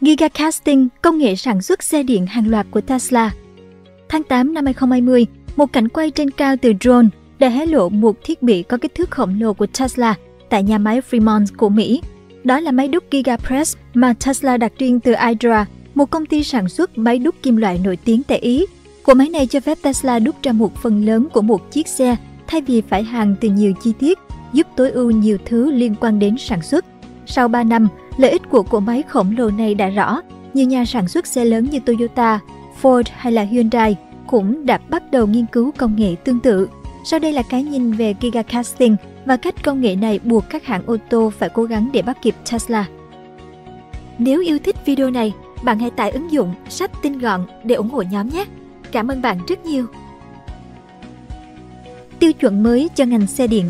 Giga Casting, công nghệ sản xuất xe điện hàng loạt của Tesla. Tháng 8 năm 2020, một cảnh quay trên cao từ drone đã hé lộ một thiết bị có kích thước khổng lồ của Tesla tại nhà máy Fremont của Mỹ. Đó là máy đúc Giga Press mà Tesla đặt riêng từ Idra, một công ty sản xuất máy đúc kim loại nổi tiếng tại Ý. Của máy này cho phép Tesla đúc ra một phần lớn của một chiếc xe thay vì phải hàng từ nhiều chi tiết, giúp tối ưu nhiều thứ liên quan đến sản xuất. Sau 3 năm, lợi ích của cỗ máy khổng lồ này đã rõ. Nhiều nhà sản xuất xe lớn như Toyota, Ford hay là Hyundai cũng đã bắt đầu nghiên cứu công nghệ tương tự. Sau đây là cái nhìn về Giga Casting và cách công nghệ này buộc các hãng ô tô phải cố gắng để bắt kịp Tesla. Nếu yêu thích video này, bạn hãy tải ứng dụng Sách Tinh Gọn để ủng hộ nhóm nhé. Cảm ơn bạn rất nhiều. Tiêu chuẩn mới cho ngành xe điện.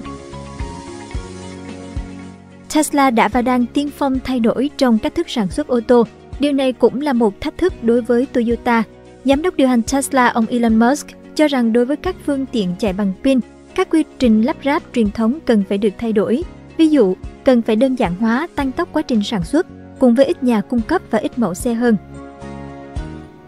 Tesla đã và đang tiên phong thay đổi trong cách thức sản xuất ô tô. Điều này cũng là một thách thức đối với Toyota. Giám đốc điều hành Tesla, ông Elon Musk, cho rằng đối với các phương tiện chạy bằng pin, các quy trình lắp ráp truyền thống cần phải được thay đổi. Ví dụ, cần phải đơn giản hóa, tăng tốc quá trình sản xuất, cùng với ít nhà cung cấp và ít mẫu xe hơn.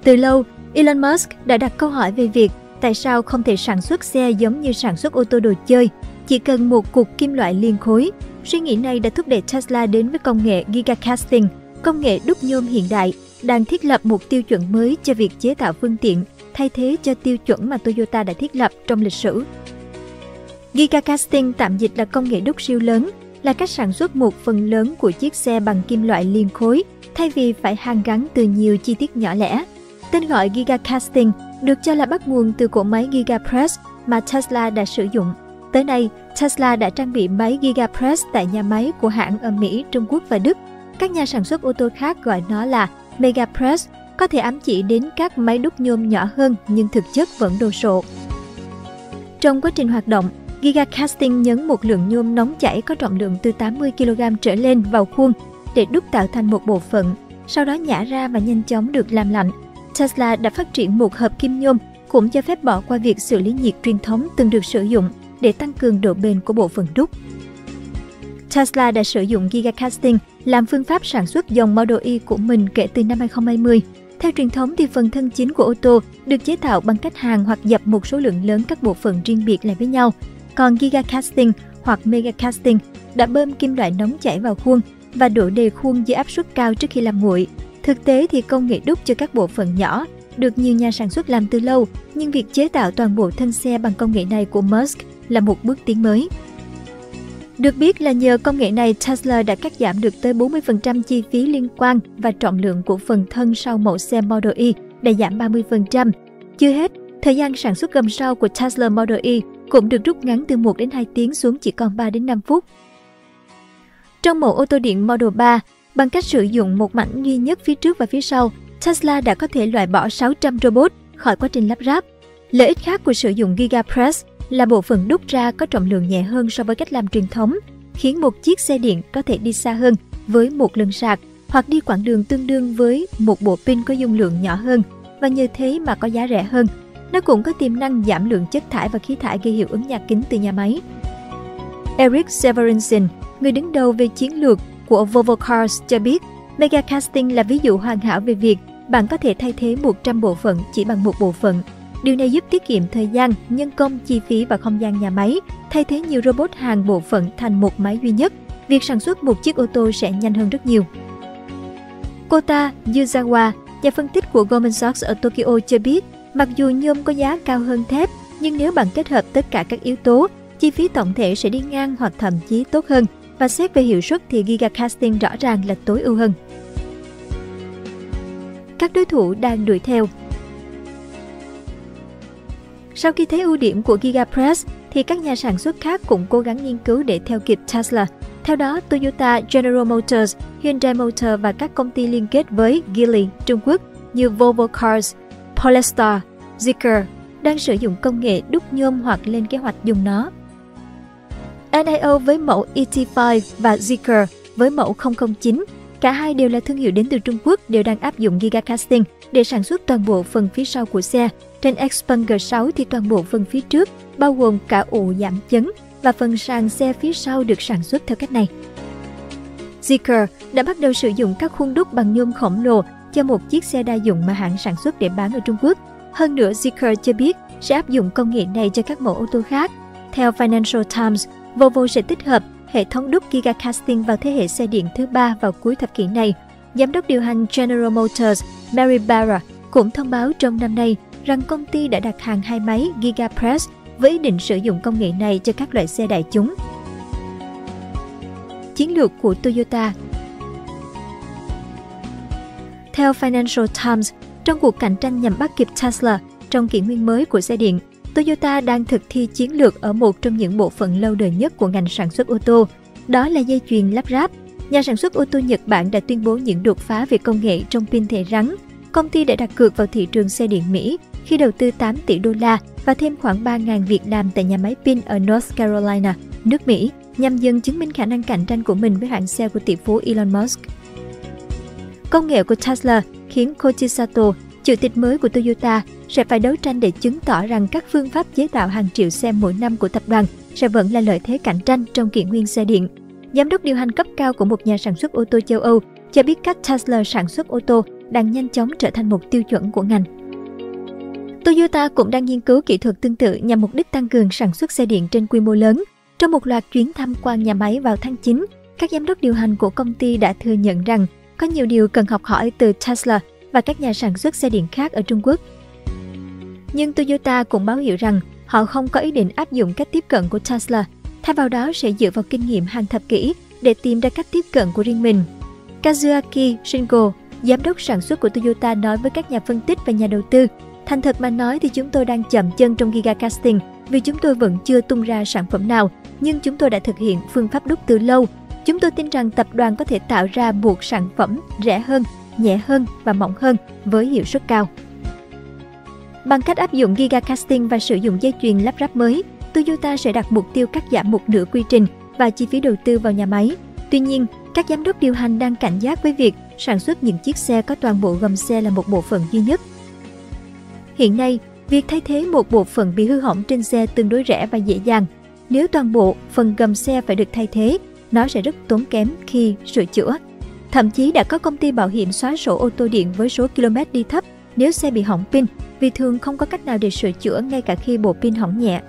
Từ lâu, Elon Musk đã đặt câu hỏi về việc tại sao không thể sản xuất xe giống như sản xuất ô tô đồ chơi, chỉ cần một cục kim loại liên khối. Suy nghĩ này đã thúc đẩy Tesla đến với công nghệ Giga Casting, công nghệ đúc nhôm hiện đại, đang thiết lập một tiêu chuẩn mới cho việc chế tạo phương tiện, thay thế cho tiêu chuẩn mà Toyota đã thiết lập trong lịch sử. Giga Casting tạm dịch là công nghệ đúc siêu lớn, là cách sản xuất một phần lớn của chiếc xe bằng kim loại liên khối, thay vì phải hàn gắn từ nhiều chi tiết nhỏ lẻ. Tên gọi Giga Casting được cho là bắt nguồn từ cỗ máy Giga Press mà Tesla đã sử dụng. Tới nay, Tesla đã trang bị máy Giga Press tại nhà máy của hãng ở Mỹ, Trung Quốc và Đức. Các nhà sản xuất ô tô khác gọi nó là Megapress, có thể ám chỉ đến các máy đúc nhôm nhỏ hơn nhưng thực chất vẫn đồ sộ. Trong quá trình hoạt động, Giga Casting nhấn một lượng nhôm nóng chảy có trọng lượng từ 80 kg trở lên vào khuôn để đúc tạo thành một bộ phận, sau đó nhả ra và nhanh chóng được làm lạnh. Tesla đã phát triển một hợp kim nhôm cũng cho phép bỏ qua việc xử lý nhiệt truyền thống từng được sử dụng để tăng cường độ bền của bộ phận đúc. Tesla đã sử dụng Giga Casting làm phương pháp sản xuất dòng Model Y của mình kể từ năm 2020. Theo truyền thống thì phần thân chính của ô tô được chế tạo bằng cách hàn hoặc dập một số lượng lớn các bộ phận riêng biệt lại với nhau. Còn Giga Casting hoặc Mega Casting đã bơm kim loại nóng chảy vào khuôn và đổ đầy khuôn dưới áp suất cao trước khi làm nguội. Thực tế thì công nghệ đúc cho các bộ phận nhỏ được nhiều nhà sản xuất làm từ lâu, nhưng việc chế tạo toàn bộ thân xe bằng công nghệ này của Musk là một bước tiến mới. Được biết là nhờ công nghệ này, Tesla đã cắt giảm được tới 40% chi phí liên quan và trọng lượng của phần thân sau mẫu xe Model Y đã giảm 30%. Chưa hết, thời gian sản xuất gầm sau của Tesla Model Y cũng được rút ngắn từ 1 đến 2 tiếng xuống chỉ còn 3 đến 5 phút. Trong mẫu ô tô điện Model 3, bằng cách sử dụng một mảnh duy nhất phía trước và phía sau, Tesla đã có thể loại bỏ 600 robot khỏi quá trình lắp ráp. Lợi ích khác của sử dụng Giga Press là bộ phận đúc ra có trọng lượng nhẹ hơn so với cách làm truyền thống, khiến một chiếc xe điện có thể đi xa hơn với một lần sạc hoặc đi quãng đường tương đương với một bộ pin có dung lượng nhỏ hơn, và nhờ thế mà có giá rẻ hơn. Nó cũng có tiềm năng giảm lượng chất thải và khí thải gây hiệu ứng nhà kính từ nhà máy. Eric Severinsen, người đứng đầu về chiến lược của Volvo Cars, cho biết Mega Casting là ví dụ hoàn hảo về việc bạn có thể thay thế 100 bộ phận chỉ bằng một bộ phận. Điều này giúp tiết kiệm thời gian, nhân công, chi phí và không gian nhà máy, thay thế nhiều robot hàng bộ phận thành một máy duy nhất. Việc sản xuất một chiếc ô tô sẽ nhanh hơn rất nhiều. Kota Yuzawa, nhà phân tích của Goldman Sachs ở Tokyo, cho biết mặc dù nhôm có giá cao hơn thép, nhưng nếu bạn kết hợp tất cả các yếu tố, chi phí tổng thể sẽ đi ngang hoặc thậm chí tốt hơn. Và xét về hiệu suất thì Giga Casting rõ ràng là tối ưu hơn. Các đối thủ đang đuổi theo. Sau khi thấy ưu điểm của Giga Press, thì các nhà sản xuất khác cũng cố gắng nghiên cứu để theo kịp Tesla. Theo đó, Toyota, General Motors, Hyundai Motor và các công ty liên kết với Geely, Trung Quốc như Volvo Cars, Polestar, ZEEKR đang sử dụng công nghệ đúc nhôm hoặc lên kế hoạch dùng nó. NIO với mẫu ET5 và ZEEKR với mẫu 009, cả hai đều là thương hiệu đến từ Trung Quốc, đều đang áp dụng Giga Casting để sản xuất toàn bộ phần phía sau của xe. Trên Xpeng G6 thì toàn bộ phần phía trước, bao gồm cả ụ giảm chấn và phần sàn xe phía sau được sản xuất theo cách này. ZEEKR đã bắt đầu sử dụng các khuôn đúc bằng nhôm khổng lồ cho một chiếc xe đa dụng mà hãng sản xuất để bán ở Trung Quốc. Hơn nữa, ZEEKR cho biết sẽ áp dụng công nghệ này cho các mẫu ô tô khác. Theo Financial Times, Volvo sẽ tích hợp hệ thống đúc Giga Casting vào thế hệ xe điện thứ ba vào cuối thập kỷ này. Giám đốc điều hành General Motors Mary Barra cũng thông báo trong năm nay rằng công ty đã đặt hàng hai máy Giga Press với ý định sử dụng công nghệ này cho các loại xe đại chúng. Chiến lược của Toyota. Theo Financial Times, trong cuộc cạnh tranh nhằm bắt kịp Tesla trong kỷ nguyên mới của xe điện, Toyota đang thực thi chiến lược ở một trong những bộ phận lâu đời nhất của ngành sản xuất ô tô, đó là dây chuyền lắp ráp. Nhà sản xuất ô tô Nhật Bản đã tuyên bố những đột phá về công nghệ trong pin thể rắn. Công ty đã đặt cược vào thị trường xe điện Mỹ khi đầu tư 8 tỷ đô la và thêm khoảng 3.000 việc làm tại nhà máy pin ở North Carolina, nước Mỹ, nhằm dần chứng minh khả năng cạnh tranh của mình với hãng xe của tỷ phú Elon Musk. Công nghệ của Tesla khiến Koji Sato, chủ tịch mới của Toyota, sẽ phải đấu tranh để chứng tỏ rằng các phương pháp chế tạo hàng triệu xe mỗi năm của tập đoàn sẽ vẫn là lợi thế cạnh tranh trong kỷ nguyên xe điện. Giám đốc điều hành cấp cao của một nhà sản xuất ô tô châu Âu cho biết các Tesla sản xuất ô tô đang nhanh chóng trở thành một tiêu chuẩn của ngành. Toyota cũng đang nghiên cứu kỹ thuật tương tự nhằm mục đích tăng cường sản xuất xe điện trên quy mô lớn. Trong một loạt chuyến tham quan nhà máy vào tháng 9, các giám đốc điều hành của công ty đã thừa nhận rằng có nhiều điều cần học hỏi từ Tesla và các nhà sản xuất xe điện khác ở Trung Quốc. Nhưng Toyota cũng báo hiệu rằng họ không có ý định áp dụng cách tiếp cận của Tesla, thay vào đó sẽ dựa vào kinh nghiệm hàng thập kỷ để tìm ra cách tiếp cận của riêng mình. Kazuaki Shingo, giám đốc sản xuất của Toyota, nói với các nhà phân tích và nhà đầu tư: "Thành thật mà nói thì chúng tôi đang chậm chân trong Giga Casting vì chúng tôi vẫn chưa tung ra sản phẩm nào, nhưng chúng tôi đã thực hiện phương pháp đúc từ lâu. Chúng tôi tin rằng tập đoàn có thể tạo ra một sản phẩm rẻ hơn, nhẹ hơn và mỏng hơn với hiệu suất cao." Bằng cách áp dụng Giga Casting và sử dụng dây chuyền lắp ráp mới, Toyota sẽ đặt mục tiêu cắt giảm một nửa quy trình và chi phí đầu tư vào nhà máy. Tuy nhiên, các giám đốc điều hành đang cảnh giác với việc sản xuất những chiếc xe có toàn bộ gầm xe là một bộ phận duy nhất. Hiện nay, việc thay thế một bộ phận bị hư hỏng trên xe tương đối rẻ và dễ dàng. Nếu toàn bộ phần gầm xe phải được thay thế, nó sẽ rất tốn kém khi sửa chữa. Thậm chí đã có công ty bảo hiểm xóa sổ ô tô điện với số km đi thấp nếu xe bị hỏng pin, vì thường không có cách nào để sửa chữa ngay cả khi bộ pin hỏng nhẹ.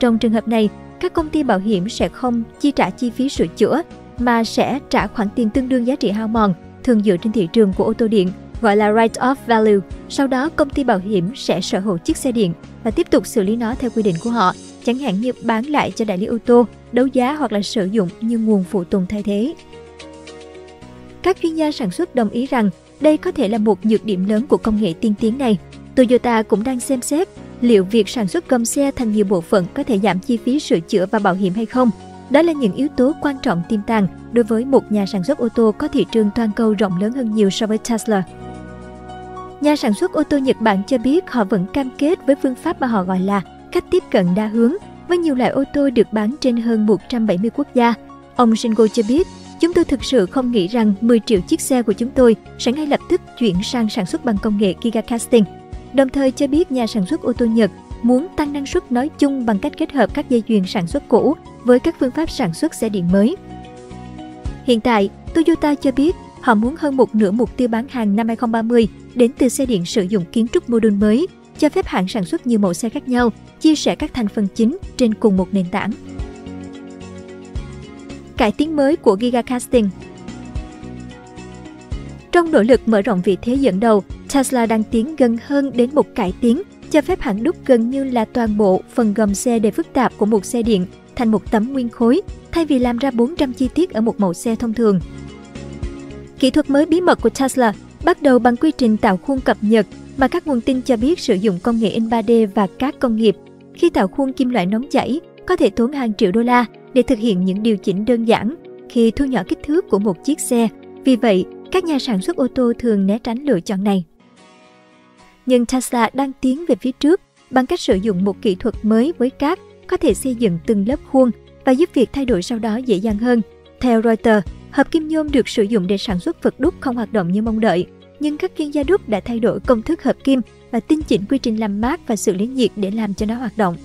Trong trường hợp này, các công ty bảo hiểm sẽ không chi trả chi phí sửa chữa mà sẽ trả khoản tiền tương đương giá trị hao mòn, thường dựa trên thị trường của ô tô điện, gọi là write-off value. Sau đó, công ty bảo hiểm sẽ sở hữu chiếc xe điện và tiếp tục xử lý nó theo quy định của họ, chẳng hạn như bán lại cho đại lý ô tô, đấu giá hoặc là sử dụng như nguồn phụ tùng thay thế. Các chuyên gia sản xuất đồng ý rằng đây có thể là một nhược điểm lớn của công nghệ tiên tiến này. Toyota cũng đang xem xét liệu việc sản xuất gầm xe thành nhiều bộ phận có thể giảm chi phí sửa chữa và bảo hiểm hay không. Đó là những yếu tố quan trọng tiềm tàng đối với một nhà sản xuất ô tô có thị trường toàn cầu rộng lớn hơn nhiều so với Tesla. Nhà sản xuất ô tô Nhật Bản cho biết họ vẫn cam kết với phương pháp mà họ gọi là cách tiếp cận đa hướng, với nhiều loại ô tô được bán trên hơn 170 quốc gia. Ông Shingo cho biết: "Chúng tôi thực sự không nghĩ rằng 10 triệu chiếc xe của chúng tôi sẽ ngay lập tức chuyển sang sản xuất bằng công nghệ Giga Casting." Đồng thời cho biết nhà sản xuất ô tô Nhật muốn tăng năng suất nói chung bằng cách kết hợp các dây chuyền sản xuất cũ với các phương pháp sản xuất xe điện mới. Hiện tại, Toyota cho biết họ muốn hơn một nửa mục tiêu bán hàng năm 2030 đến từ xe điện sử dụng kiến trúc mô đun mới, cho phép hãng sản xuất nhiều mẫu xe khác nhau, chia sẻ các thành phần chính trên cùng một nền tảng. Cải tiến mới của Giga Casting. Trong nỗ lực mở rộng vị thế dẫn đầu, Tesla đang tiến gần hơn đến một cải tiến cho phép hãng đúc gần như là toàn bộ phần gầm xe đầy phức tạp của một xe điện thành một tấm nguyên khối, thay vì làm ra 400 chi tiết ở một mẫu xe thông thường. Kỹ thuật mới bí mật của Tesla bắt đầu bằng quy trình tạo khuôn cập nhật mà các nguồn tin cho biết sử dụng công nghệ in 3D và các công nghiệp. Khi tạo khuôn kim loại nóng chảy, có thể tốn hàng triệu đô la để thực hiện những điều chỉnh đơn giản khi thu nhỏ kích thước của một chiếc xe. Vì vậy, các nhà sản xuất ô tô thường né tránh lựa chọn này. Nhưng Tesla đang tiến về phía trước bằng cách sử dụng một kỹ thuật mới với cát có thể xây dựng từng lớp khuôn và giúp việc thay đổi sau đó dễ dàng hơn. Theo Reuters, hợp kim nhôm được sử dụng để sản xuất vật đúc không hoạt động như mong đợi, nhưng các chuyên gia đúc đã thay đổi công thức hợp kim và tinh chỉnh quy trình làm mát và xử lý nhiệt để làm cho nó hoạt động.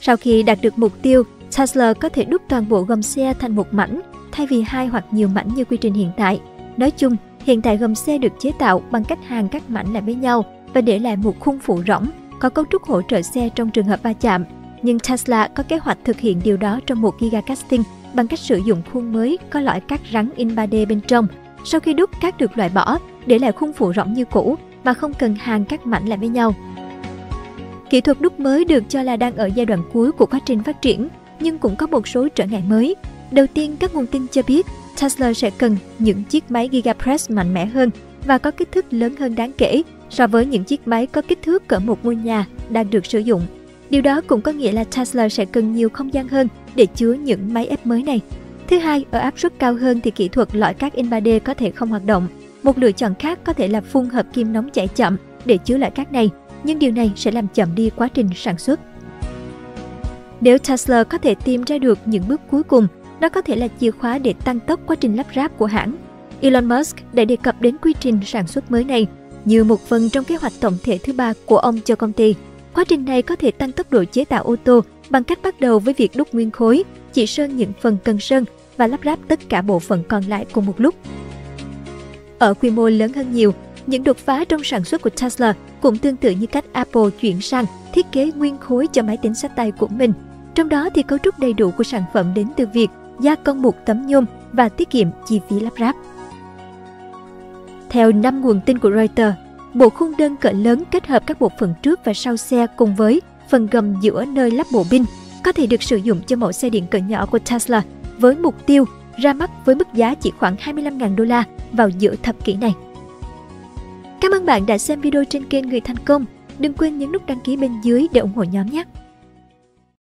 Sau khi đạt được mục tiêu, Tesla có thể đúc toàn bộ gầm xe thành một mảnh thay vì hai hoặc nhiều mảnh như quy trình hiện tại. Nói chung, hiện tại gầm xe được chế tạo bằng cách hàn các mảnh lại với nhau và để lại một khung phụ rỗng, có cấu trúc hỗ trợ xe trong trường hợp va chạm. Nhưng Tesla có kế hoạch thực hiện điều đó trong một Giga Casting bằng cách sử dụng khuôn mới có lõi cắt rắn in 3D bên trong. Sau khi đúc, cát được loại bỏ, để lại khung phụ rỗng như cũ mà không cần hàn các mảnh lại với nhau. Kỹ thuật đúc mới được cho là đang ở giai đoạn cuối của quá trình phát triển, nhưng cũng có một số trở ngại mới. Đầu tiên, các nguồn tin cho biết Tesla sẽ cần những chiếc máy Giga Press mạnh mẽ hơn và có kích thước lớn hơn đáng kể so với những chiếc máy có kích thước cỡ một ngôi nhà đang được sử dụng. Điều đó cũng có nghĩa là Tesla sẽ cần nhiều không gian hơn để chứa những máy ép mới này. Thứ hai, ở áp suất cao hơn thì kỹ thuật lõi cát in 3D có thể không hoạt động. Một lựa chọn khác có thể là phun hợp kim nóng chảy chậm để chứa loại cát này, nhưng điều này sẽ làm chậm đi quá trình sản xuất. Nếu Tesla có thể tìm ra được những bước cuối cùng, nó có thể là chìa khóa để tăng tốc quá trình lắp ráp của hãng. Elon Musk đã đề cập đến quy trình sản xuất mới này như một phần trong kế hoạch tổng thể thứ ba của ông cho công ty. Quá trình này có thể tăng tốc độ chế tạo ô tô bằng cách bắt đầu với việc đúc nguyên khối, chỉ sơn những phần cần sơn và lắp ráp tất cả bộ phận còn lại cùng một lúc. Ở quy mô lớn hơn nhiều, những đột phá trong sản xuất của Tesla cũng tương tự như cách Apple chuyển sang thiết kế nguyên khối cho máy tính xách tay của mình. Trong đó thì cấu trúc đầy đủ của sản phẩm đến từ việc gia công một tấm nhôm và tiết kiệm chi phí lắp ráp. Theo 5 nguồn tin của Reuters, bộ khung đơn cỡ lớn kết hợp các bộ phận trước và sau xe cùng với phần gầm giữa nơi lắp bộ pin có thể được sử dụng cho mẫu xe điện cỡ nhỏ của Tesla với mục tiêu ra mắt với mức giá chỉ khoảng $25.000 vào giữa thập kỷ này. Cảm ơn bạn đã xem video trên kênh Người Thành Công. Đừng quên nhấn nút đăng ký bên dưới để ủng hộ nhóm nhé!